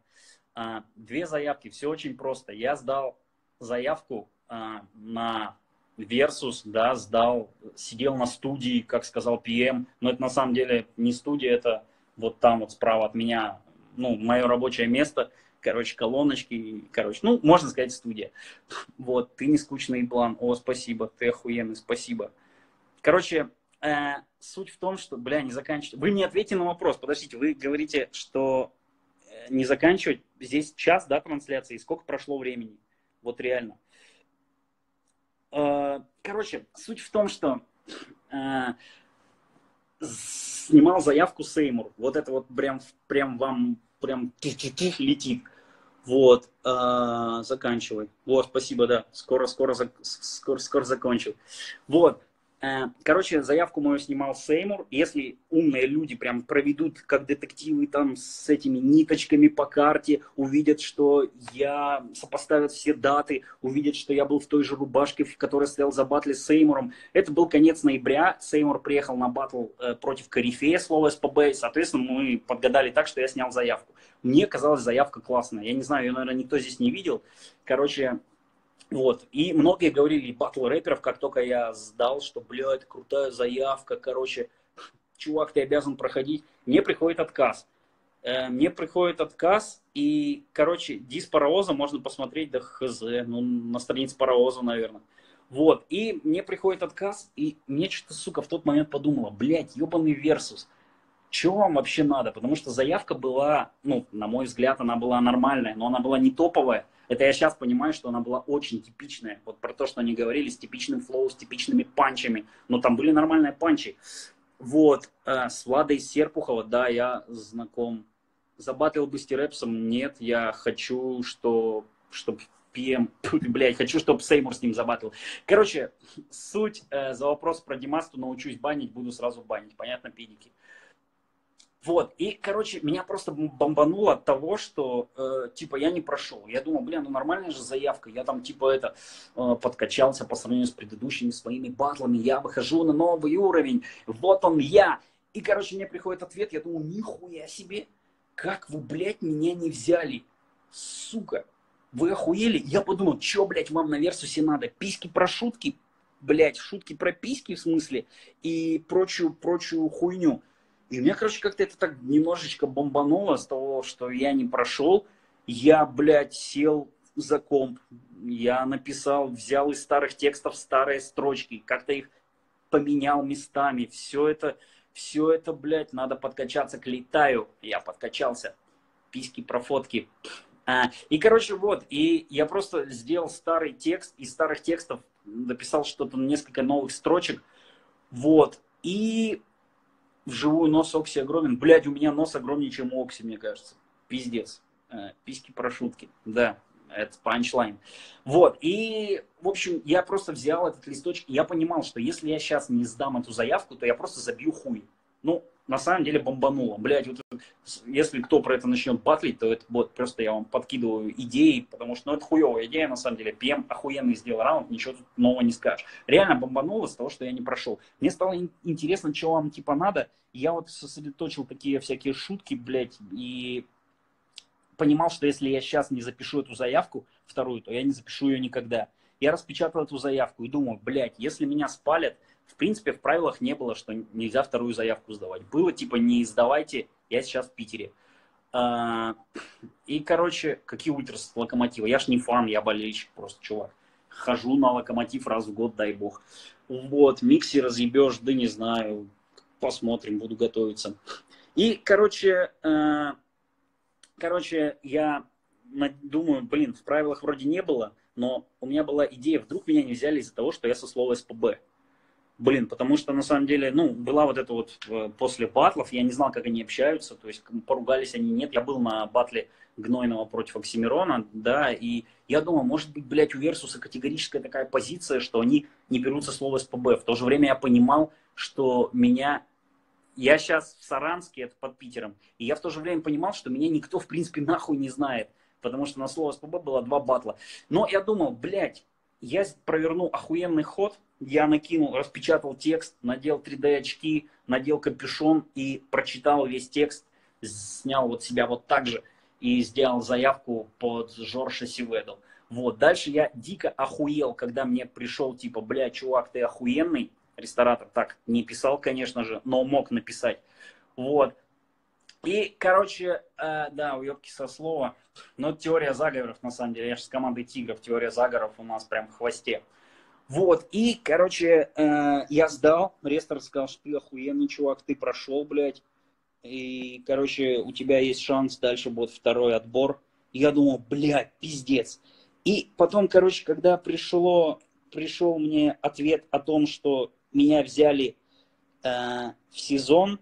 Две заявки. Все очень просто. Я сдал заявку на Versus, да, сдал. Сидел на студии, как сказал PM. Но это на самом деле не студия, это вот там вот справа от меня, ну, мое рабочее место. Короче, колоночки, короче, ну, можно сказать, студия. Вот, ты не скучный еблан, о, спасибо, ты охуенный, спасибо. Короче, суть в том, что, бля, не заканчивать. Вы мне ответьте на вопрос, подождите, вы говорите, что не заканчивать. Здесь час, да, трансляции, сколько прошло времени? Вот реально. Короче, суть в том, что... снимал заявку Сеймур. Вот это вот прям вам прям летит. Вот. Заканчивай. Вот, спасибо, да. Скоро закончу. Вот. Короче, заявку мою снимал Сеймур. Если умные люди прям проведут, как детективы, там с этими ниточками по карте, увидят, что я сопоставят все даты, увидят, что я был в той же рубашке, в которой стоял за батле с Сеймуром. Это был конец ноября. Сеймур приехал на батл против корифея слова СПБ. И, соответственно, мы подгадали так, что я снял заявку. Мне казалась заявка классная. Я не знаю, ее, наверное, никто здесь не видел. Короче... Вот, и многие говорили, батл рэперов, как только я сдал, что, блядь, крутая заявка, короче, чувак, ты обязан проходить. Мне приходит отказ. И, короче, дис Паровоза можно посмотреть, да хз, ну, на странице Паровоза, наверное. Вот, и мне приходит отказ, и мне что-то, сука, в тот момент подумало, блядь, ебаный Версус. Чего вам вообще надо? Потому что заявка была, ну, на мой взгляд, она была нормальная, но она была не топовая. Это я сейчас понимаю, что она была очень типичная. Вот про то, что они говорили, с типичным флоу, с типичными панчами. Но там были нормальные панчи. Вот. С Владой Серпухова, да, я знаком. Забатлил бы с Тирепсом? Нет, я хочу, чтобы PM... Блядь, хочу, чтобы Сеймур с ним забатлил. Короче, суть за вопрос про Димасту. Научусь банить, буду сразу банить. Понятно, педики? Вот, и, короче, меня просто бомбануло от того, что, типа, я не прошел. Я думал, блин, ну нормальная же заявка. Я там, типа, подкачался по сравнению с предыдущими своими батлами. Я выхожу на новый уровень. Вот он я. И, короче, мне приходит ответ. Я думаю, нихуя себе. Как вы, блядь, меня не взяли? Сука. Вы охуели? Я подумал, что, блядь, вам на Версусе надо? Письки про шутки? Блядь, шутки про письки, в смысле? И прочую хуйню. И меня, короче, как-то это так немножечко бомбануло с того, что я не прошел. Я, блядь, сел за комп, я написал, взял из старых текстов старые строчки, как-то их поменял местами, все это, блядь, надо подкачаться к Летаю, я подкачался, письки про фотки. И, короче, вот, и я просто сделал старый текст, из старых текстов дописал что-то, несколько новых строчек, вот, и вживую нос Окси огромен, блядь, у меня нос огромнее, чем у Окси, мне кажется, пиздец, письки про шутки, да. Это панчлайн. Вот. И, в общем, я просто взял этот листочек. Я понимал, что если я сейчас не сдам эту заявку, то я просто забью хуй. Ну, на самом деле бомбануло. Блядь, вот, если кто про это начнет батлить, то это вот просто я вам подкидываю идеи, потому что, ну, это хуевая идея, на самом деле. ПМ охуенный сделал раунд, ничего тут нового не скажешь. Реально бомбануло с того, что я не прошел. Мне стало интересно, чего вам, типа, надо. Я вот сосредоточил такие всякие шутки, блядь, и... понимал, что если я сейчас не запишу эту заявку, вторую, то я не запишу ее никогда. Я распечатал эту заявку и думаю, блядь, если меня спалят, в принципе, в правилах не было, что нельзя вторую заявку сдавать. Было типа, не сдавайте, я сейчас в Питере. И, короче, какие ультрасы Локомотива? Я ж не фан, я болельщик просто, чувак. Хожу на Локомотив раз в год, дай бог. Вот, Микси разъебешь, да не знаю, посмотрим, буду готовиться. И, короче, я думаю, блин, в правилах вроде не было, но у меня была идея, вдруг меня не взяли из-за того, что я со слова СПБ. Блин, потому что на самом деле, ну, была вот эта вот после батлов, я не знал, как они общаются, то есть поругались они, нет. Я был на батле Гнойного против Оксимирона, да, и я думал, может быть, блядь, у Версуса категорическая такая позиция, что они не берутся слова СПБ. В то же время я понимал, что меня... Я сейчас в Саранске, это под Питером, и я в то же время понимал, что меня никто, в принципе, нахуй не знает, потому что на слово СПБ было 2 батла. Но я думал, блядь, я проверну охуенный ход, я накинул, распечатал текст, надел 3D-очки, надел капюшон и прочитал весь текст, снял вот себя вот так же и сделал заявку под Жоржа Сиведу. Вот, дальше я дико охуел, когда мне пришел, типа, блядь, чувак, ты охуенный. Ресторатор так не писал, конечно же, но мог написать. Вот. И, короче, да, уебки со слова. Но теория заговоров, на самом деле, я же с командой Тигров, теория заговоров у нас прям в хвосте. Вот. И, короче, я сдал. Рестор сказал, что ты охуенный чувак, ты прошел, блядь. И, короче, у тебя есть шанс, дальше будет второй отбор. И я думал, блядь, пиздец. И потом, короче, когда пришел мне ответ о том, что меня взяли в сезон,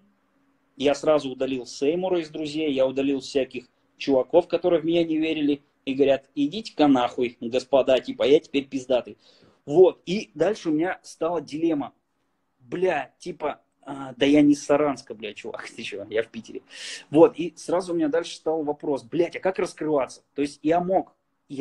я сразу удалил Сеймура из друзей, я удалил всяких чуваков, которые в меня не верили, и говорят, идите-ка нахуй, господа, типа, я теперь пиздатый. Вот, и дальше у меня стала дилемма. Бля, типа, да я не из Саранска, бля, чувак, ты чего, я в Питере. Вот, и сразу у меня дальше стал вопрос, блядь, а как раскрываться? То есть я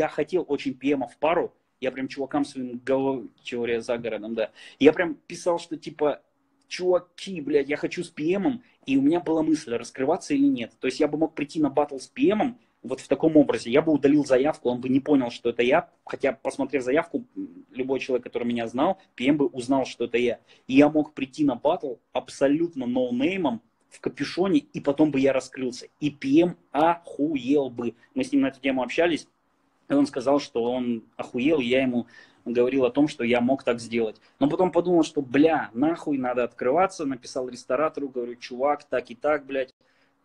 хотел очень ПМа в пару, я прям чувакам своим головой, теория за городом, да. Я прям писал, что типа, чуваки, блядь, я хочу с ПМом, и у меня была мысль, раскрываться или нет. То есть я бы мог прийти на батл с ПМом вот в таком образе. Я бы удалил заявку, он бы не понял, что это я. Хотя, посмотрев заявку, любой человек, который меня знал, ПМ бы узнал, что это я. И я мог прийти на батл абсолютно ноунеймом, в капюшоне, и потом бы я раскрылся. И ПМ охуел бы. Мы с ним на эту тему общались. И он сказал, что он охуел, я ему говорил о том, что я мог так сделать. Но потом подумал, что, бля, нахуй надо открываться, написал ресторатору, говорю, чувак, так и так, блядь,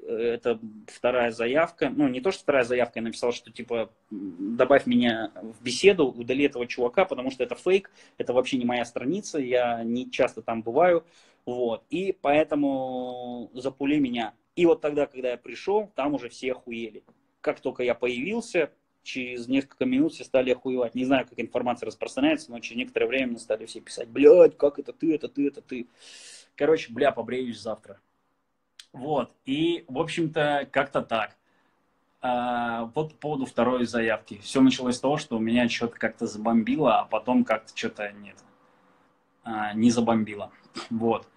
это вторая заявка. Ну, не то, что вторая заявка, я написал, что, типа, добавь меня в беседу, удали этого чувака, потому что это фейк, это вообще не моя страница, я не часто там бываю, вот. И поэтому запули меня. И вот тогда, когда я пришел, там уже все охуели. Как только я появился... Через несколько минут все стали охуевать. Не знаю, как информация распространяется, но через некоторое время мне стали все писать. Блядь, как это ты, это ты, это ты. Короче, бля, побреюсь завтра. Вот. И, в общем-то, как-то так. Вот по поводу второй заявки. Все началось с того, что у меня что-то как-то забомбило, а потом как-то что-то нет. Не забомбило. Вот.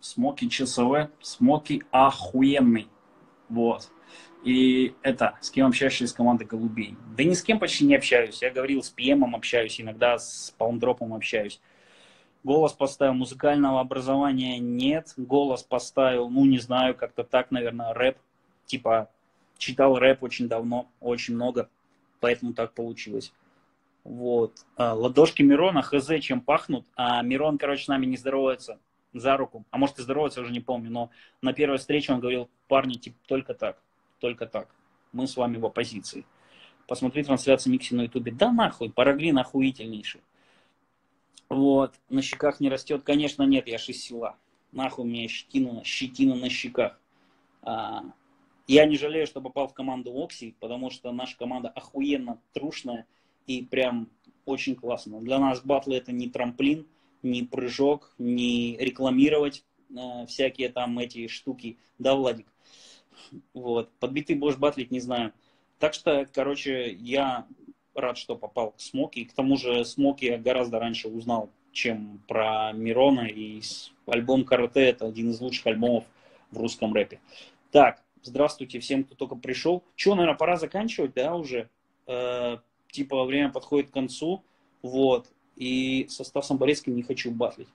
Смоки ЧСВ. Смоки охуенный. Вот. И это, с кем общаешься из команды голубей? Да ни с кем почти не общаюсь. Я говорил, с ПМом общаюсь, иногда с Паундропом общаюсь. Голос поставил, музыкального образования нет. Голос поставил, ну не знаю, как-то так, наверное, рэп. Типа, читал рэп очень давно, очень много. поэтому так получилось. Вот. Ладошки Мирона хз чем пахнут, а Мирон, короче, с нами не здоровается за руку. А может и здоровается, уже не помню, но на первой встрече он говорил: парни, типа, только так. Мы с вами в оппозиции. Посмотри трансляцию Микси на ютубе. Да нахуй, Парагрин охуительнейший. Вот, на щеках не растет. Конечно, нет, я же из села. Нахуй у меня щетина на щеках. Я не жалею, что попал в команду Окси, потому что наша команда охуенно трушная и прям очень классно. Для нас батлы — это не трамплин, не прыжок, не рекламировать всякие там эти штуки. Да, Владик? Вот. Подбитый будешь батлить, не знаю. Так что, короче, я рад, что попал к Смоки. И к тому же Смоки я гораздо раньше узнал, чем про Мирона. И альбом «Карате» — это один из лучших альбомов в русском рэпе. Так, здравствуйте всем, кто только пришел. Че, наверное, пора заканчивать, да, уже? Типа, время подходит к концу. Вот. И со Стасом Борецким не хочу батлить.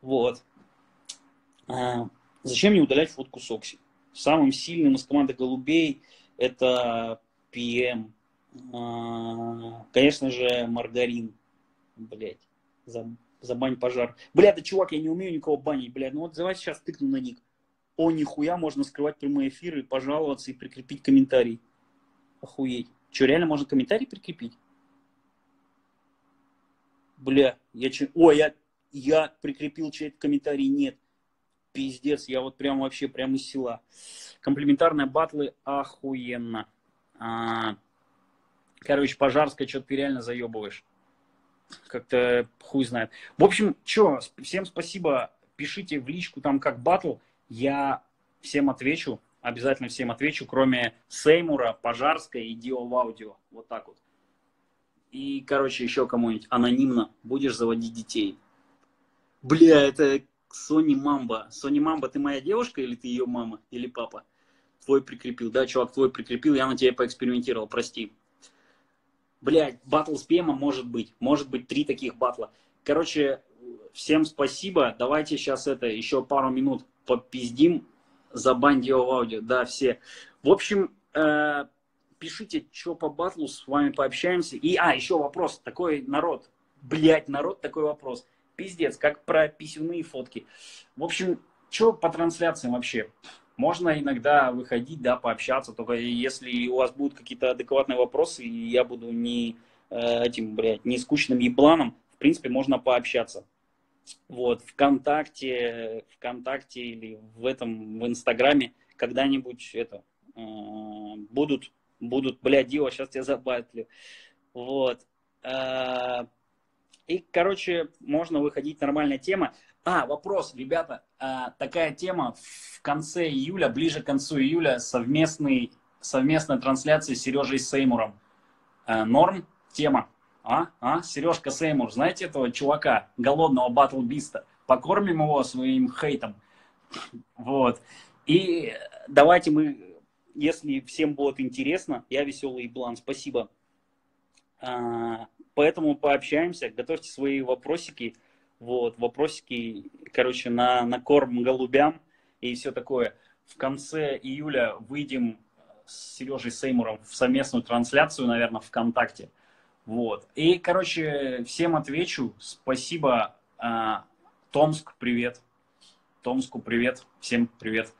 Вот. Зачем мне удалять фотку с Окси? Самым сильным из команды голубей это ПМ. Конечно же, Маргарин. Блять, забань пожар. Блядь, да чувак, я не умею никого банить, блядь. Ну вот давайте сейчас тыкну на ник. О, нихуя, можно скрывать прямые эфиры, пожаловаться и прикрепить комментарий. Охуеть. Че, реально можно комментарий прикрепить? Бля, я прикрепил чей-то комментарий, нет. Пиздец, я вот прям вообще прям из села. Комплиментарные батлы охуенно. Короче, Пожарская, что-то ты реально заебываешь. Как-то хуй знает. В общем, что, всем спасибо. Пишите в личку там как батл. Я всем отвечу. Обязательно всем отвечу, кроме Сеймура, Пожарской и Dio в аудио. Вот так вот. И, короче, еще кому-нибудь анонимно будешь заводить детей. Бля, это... Сони Мамба. Сони Мамба, ты моя девушка или ты ее мама? Или папа? Твой прикрепил. Да, чувак, твой прикрепил. Я на тебя поэкспериментировал, прости. Блядь, батл с ПМом может быть. Может быть, 3 таких батла. Короче, всем спасибо. Давайте сейчас это, еще пару минут попиздим. Забань Dio в аудио. Да, все. В общем, пишите, что по батлу, с вами пообщаемся. И, еще вопрос. Такой народ. Блядь, народ, такой вопрос. Пиздец, как про писюные фотки. В общем, что по трансляциям вообще? Можно иногда выходить, да, пообщаться, только если у вас будут какие-то адекватные вопросы, и я буду не этим, блядь, не скучным ебланом, в принципе, можно пообщаться. Вот, ВКонтакте или в Инстаграме когда-нибудь это, будут, блядь, Dio, сейчас тебя забатлю. Вот. И, короче, можно выходить, нормальная тема. Вопрос, ребята, такая тема в конце июля, ближе к концу июля, совместная трансляция с Сережей Сеймуром. Норм тема. Сережка Сеймур, знаете этого чувака, голодного батл-биста? Покормим его своим хейтом. Вот. И давайте мы, если всем будет интересно, я веселый план, спасибо. Поэтому пообщаемся, готовьте свои вопросики, вот, вопросики, короче, на корм голубям и все такое. В конце июля выйдем с Сережей Сеймуром в совместную трансляцию, наверное, ВКонтакте. Вот. И, короче, всем отвечу. Спасибо. Томск, привет. Томску привет. Всем привет.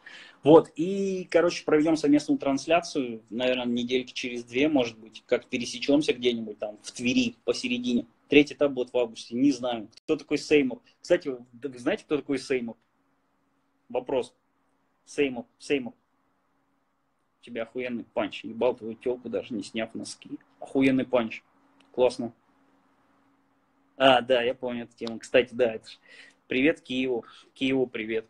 Вот. И, короче, проведем совместную трансляцию, наверное, недельки через 2, может быть, как пересечемся где-нибудь там в Твери посередине. 3-й этап будет в августе. Не знаю, кто такой Сеймур. Кстати, вы знаете, кто такой Сеймур? Вопрос. Сеймур. У тебя охуенный панч. Ебал твою телку, даже не сняв носки. Охуенный панч. Классно. Да, я помню эту тему. Кстати, да, это же... Привет Киеву. Киеву привет.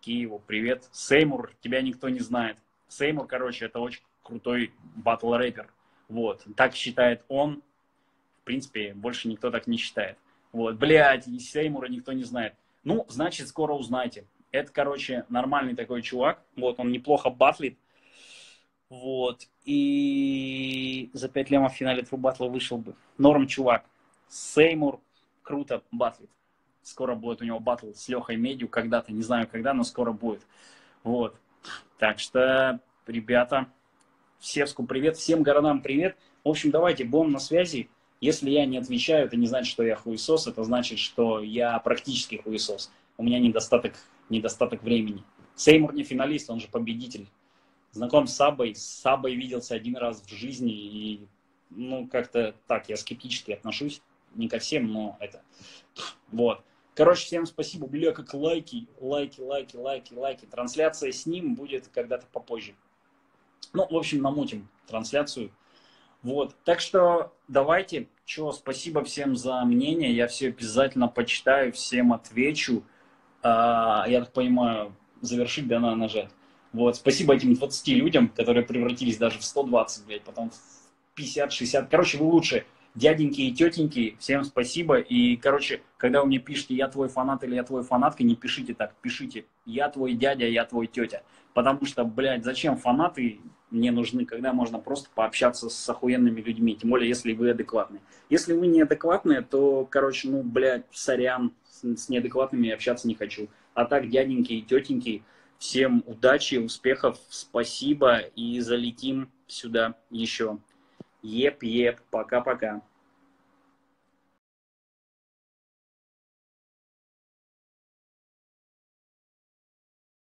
Киеву привет. Сеймур, тебя никто не знает. Сеймур, короче, это очень крутой батл-рэпер. Вот. Так считает он. В принципе, больше никто так не считает. Вот. Блядь, и Сеймура никто не знает. Ну, значит, скоро узнаете. Это, короче, нормальный такой чувак. Вот, он неплохо батлит. Вот. И за 5 лямов в финале Тру Батла вышел бы. Норм чувак. Сеймур круто батлит. Скоро будет у него батл с Лёхой Медью. Когда-то, не знаю когда, но скоро будет. Вот. Так что, ребята, Севску привет, всем городам привет. В общем, давайте, бом на связи. Если я не отвечаю, это не значит, что я хуесос, это значит, что я практически хуесос. У меня недостаток времени. Сеймур не финалист, он же победитель. Знаком с Сабой. С Сабой виделся один раз в жизни. И, ну, как-то так, я скептически отношусь. Не ко всем, но это... Вот. Короче, всем спасибо. Бля, как лайки. Трансляция с ним будет когда-то попозже. Ну, в общем, намутим трансляцию. Вот. Так что давайте. Чё, спасибо всем за мнение. Я все обязательно почитаю, всем отвечу. Я так понимаю, завершить, да, надо нажать. Вот, спасибо этим 20 людям, которые превратились даже в 120, блядь, потом в 50, 60. Короче, вы лучше, дяденьки и тетеньки, всем спасибо. И, короче, когда вы мне пишете, я твой фанат или я твой фанатка, не пишите так, пишите, я твой дядя, я твой тетя. Потому что, блядь, зачем фанаты мне нужны, когда можно просто пообщаться с охуенными людьми, тем более, если вы адекватные. Если вы неадекватные, то, короче, ну, блядь, сорян, с неадекватными общаться не хочу. А так, дяденьки и тетеньки, всем удачи, успехов, спасибо и залетим сюда еще. Еп-еп, пока-пока.